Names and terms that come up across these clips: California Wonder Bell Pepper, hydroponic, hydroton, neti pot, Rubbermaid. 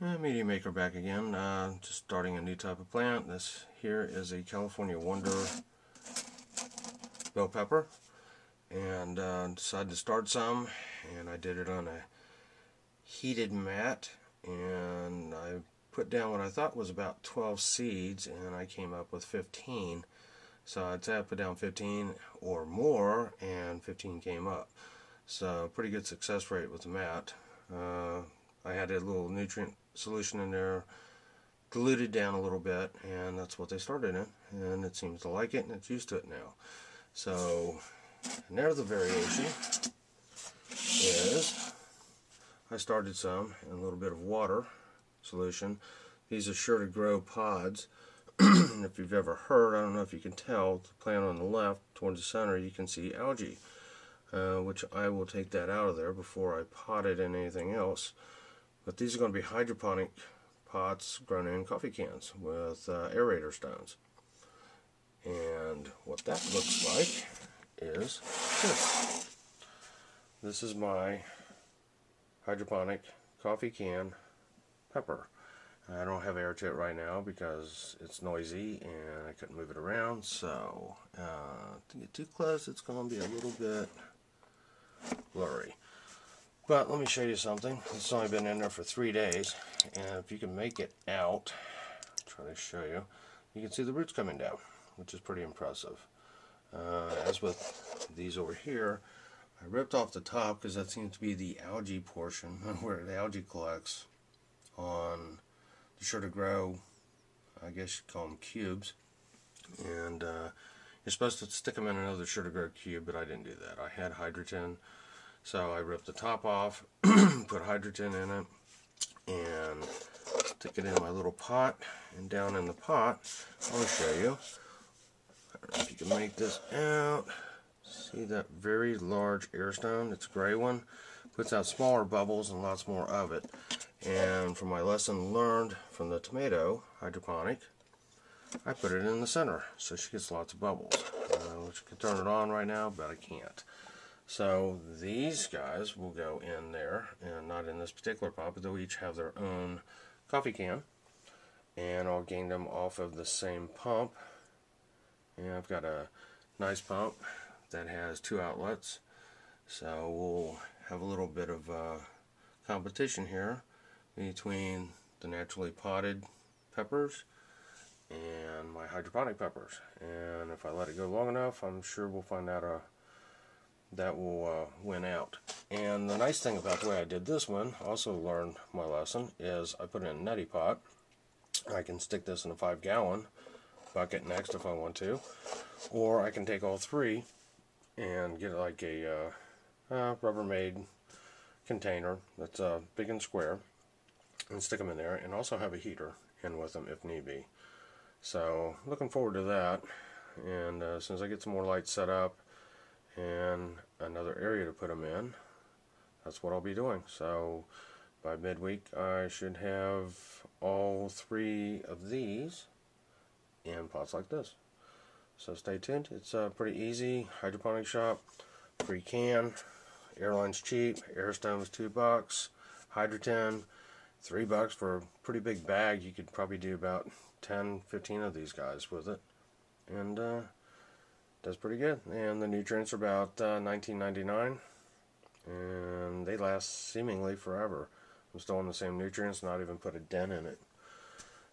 Media Maker back again, just starting a new type of plant. This here is a California Wonder Bell Pepper, and decided to start some, and I did it on a heated mat, and I put down what I thought was about 12 seeds, and I came up with 15. So I'd say I put down 15 or more, and 15 came up. So pretty good success rate with the mat. I had a little nutrient solution in there, diluted down a little bit, and that's what they started in, and it seems to like it, and it's used to it now. So now the variation is I started some in a little bit of water solution. These are sure to grow pods. If you've ever heard, I don't know if you can tell, the plant on the left towards the center, you can see algae, which I will take that out of there before I pot it in anything else. But these are going to be hydroponic pots grown in coffee cans with aerator stones. And what that looks like is this. This is my hydroponic coffee can pepper. I don't have air to it right now because it's noisy and I couldn't move it around, so to get too close it's going to be a little bit blurry. But let me show you something. It's only been in there for 3 days, and if you can make it out, try to show you, you can see the roots coming down, which is pretty impressive. As with these over here, I ripped off the top because that seems to be the algae portion where the algae collects on the sure to grow, I guess you'd call them cubes, and you're supposed to stick them in another sure to grow cube, but I didn't do that. I had hydroton. So I ripped the top off, put hydrogen in it, and stick it in my little pot. And down in the pot, I'll show you. I don't know if you can make this out. See that very large air stone? It's a gray one. Puts out smaller bubbles and lots more of it. And from my lesson learned from the tomato, hydroponic, I put it in the center. So she gets lots of bubbles. Which I could turn it on right now, but I can't. So these guys will go in there, and not in this particular pot, but they'll each have their own coffee can, and I'll gain them off of the same pump. And I've got a nice pump that has 2 outlets, so we'll have a little bit of competition here between the naturally potted peppers and my hydroponic peppers. And if I let it go long enough, I'm sure we'll find out that will win out. And the nice thing about the way I did this one, also learned my lesson, is I put it in a neti pot. I can stick this in a 5-gallon bucket next if I want to, or I can take all 3 and get like a Rubbermaid container that's big and square, and stick them in there, and also have a heater in with them if need be. So looking forward to that, and as soon as I get some more lights set up and another area to put them in, that's what I'll be doing. So by midweek I should have all 3 of these in pots like this. So stay tuned. It's pretty easy. Hydroponic shop, free can, airline's cheap, airstone was $2, hydroton $3 for a pretty big bag. You could probably do about 10-15 of these guys with it, and that's pretty good. And the nutrients are about $19.99, and they last seemingly forever. I'm still on the same nutrients, not even put a dent in it.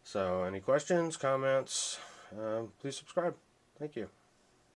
So any questions, comments, please subscribe. Thank you.